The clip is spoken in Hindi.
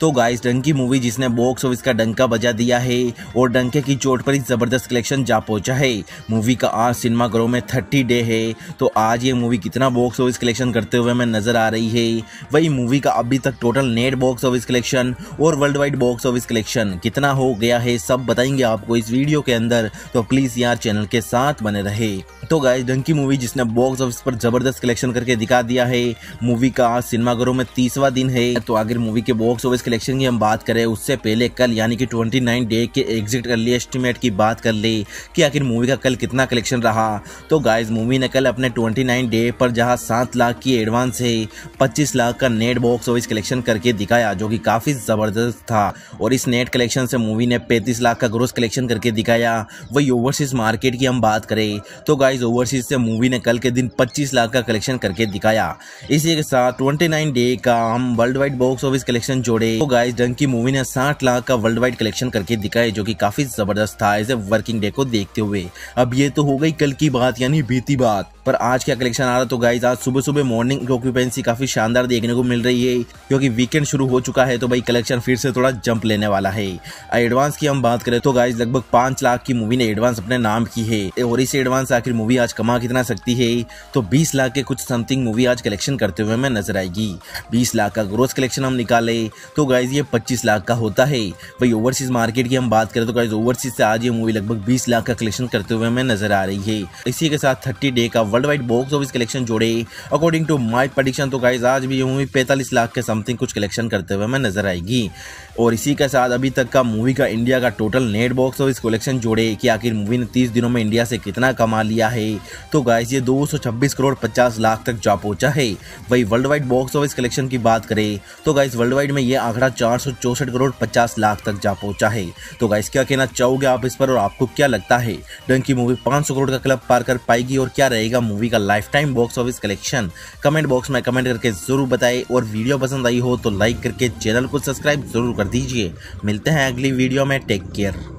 तो गाइस डंकी मूवी जिसने बॉक्स ऑफिस का डंका बजा दिया है और डंके की चोट पर ही ज़बरदस्त कलेक्शन जा पहुंचा है। मूवी का आज सिनेमाघरों में 30 डे है, तो आज ये मूवी कितना बॉक्स ऑफिस कलेक्शन करते हुए हमें नज़र आ रही है। वही मूवी का अभी तक total net box office collection और world wide box office collection कितना हो गया है सब बताएंगे आपको इस वीडियो के अंदर, तो प्लीज़ यार चैनल के साथ बने रहे। तो गाइस डंकी मूवी जिसने बॉक्स ऑफिस पर ज़बरदस्त कलेक्शन करके दिखा दिया है, मूवी का आज सिनेमाघरों में 30वां दिन है। तो अगर मूवी के बॉक्स ऑफिस कलेक्शन की हम बात करें उससे पहले कल यानी कि 29 डे के एग्जिट अर्ली एस्टिमेट की बात कर ले कि आखिर मूवी का कल कितना कलेक्शन रहा। तो गाइस मूवी ने कल अपने 29 डे पर जहां 7 लाख की एडवांस है 25 लाख का नेट बॉक्स ऑफिस कलेक्शन करके दिखाया, जो कि काफ़ी ज़बरदस्त था। और इस नेट कलेक्शन से मूवी ने 35 लाख का ग्रोस कलेक्शन करके दिखाया। वही ओवरसीज मार्केट की हम बात करें तो गाइस ओवरसीज से मूवी ने कल के दिन 25 लाख का कलेक्शन करके दिखाया। इसी के साथ 29 डे का हम world wide box office collection जोड़े तो गाइस डंकी मूवी ने 60 लाख का वर्ल्ड वाइड कलेक्शन करके दिखाया, जो कि काफ़ी ज़बरदस्त था एज ए वर्किंग डे को देखते हुए। अब ये तो हो गई कल की बात यानी बीती बात, पर आज क्या कलेक्शन आ रहा। तो गाइस आज सुबह सुबह मॉर्निंग ऑक्यूपेंसी काफ़ी शानदार देखने को मिल रही है, क्योंकि वीकेंड शुरू हो चुका है तो भाई कलेक्शन फिर से थोड़ा जंप लेने वाला है। एडवांस की हम बात करें तो गाइस लगभग 5 लाख की मूवी ने एडवांस अपने नाम की है, और इस एडवांस आखिर मूवी आज कमा कितना सकती है। तो 20 लाख के कुछ समथिंग मूवी आज कलेक्शन करते हुए हमें नजर आएगी। 20 लाख का ग्रोस कलेक्शन हम निकाले तो गाइस ये 25 लाख का होता है। भाई ओवरसीज मार्केट की हम बात करें तो गाइस ओवरसीज से आज ये मूवी लगभग 20 लाख का कलेक्शन करते हुए हमें नजर आ रही है। इसी के साथ 30 डे का world wide box office collection जोड़े अकॉर्डिंग टू माई प्रेडिक्शन तो गाइस आज भी ये मूवी 45 लाख के समथिंग कुछ कलेक्शन करते हुए हमें नजर आएगी। और इसी के साथ अभी तक का मूवी का इंडिया का total net box office collection जोड़े कि आखिर मूवी ने 30 दिनों में इंडिया से कितना कमा लिया है। तो गाइस ये 226 करोड़ 50 लाख तक जा पहुंचा है। वही world wide box office collection की बात करें तो गाइस वर्ल्ड वाइड में ये आंकड़ा 464 करोड़ 50 लाख तक जा पहुंचा है। तो गाइस क्या कहना चाहोगे आप इस पर, और आपको क्या लगता है डंकी मूवी 500 करोड़ का क्लब पार कर पाएगी, और क्या रहेगा मूवी का life time box office collection? Comment box में कमेंट करके जरूर बताएं, और वीडियो पसंद आई हो तो लाइक करके चैनल को सब्सक्राइब जरूर कर दीजिए। मिलते हैं अगली वीडियो में, टेक केयर।